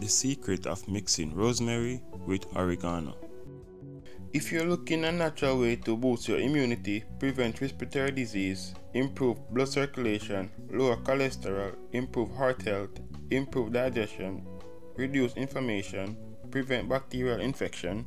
the secret of mixing rosemary with oregano. If you're looking a natural way to boost your immunity, prevent respiratory disease, improve blood circulation, lower cholesterol, improve heart health, improve digestion, reduce inflammation, prevent bacterial infection,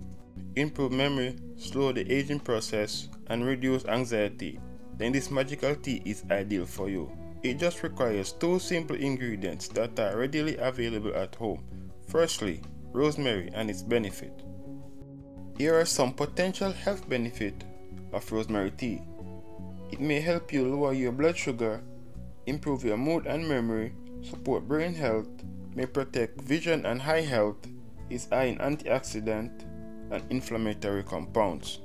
improve memory, slow the aging process, and reduce anxiety, then this magical tea is ideal for you. It just requires two simple ingredients that are readily available at home. Firstly, rosemary and its benefit. Here are some potential health benefits of rosemary tea. It may help you lower your blood sugar, improve your mood and memory, support brain health, may protect vision and eye health, is high in antioxidant and inflammatory compounds.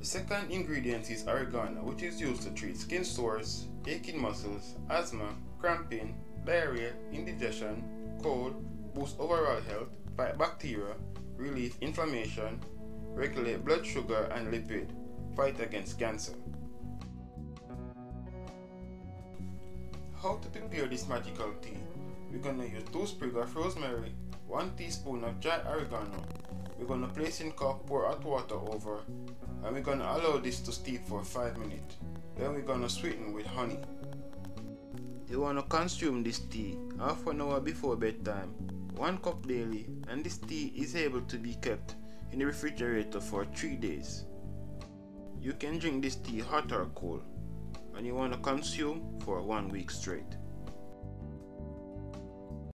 The second ingredient is oregano, which is used to treat skin sores, aching muscles, asthma, cramping, diarrhea, indigestion, cold, boost overall health, fight bacteria, relieve inflammation, regulate blood sugar and lipid, fight against cancer. How to prepare this magical tea? We're going to use 2 sprigs of rosemary, 1 teaspoon of dry oregano. We're going to place in cup, pour hot water over, and we're going to allow this to steep for 5 minutes. Then we're going to sweeten with honey. You want to consume this tea half an hour before bedtime, 1 cup daily, and this tea is able to be kept in the refrigerator for 3 days. You can drink this tea hot or cold, and you want to consume for 1 week straight.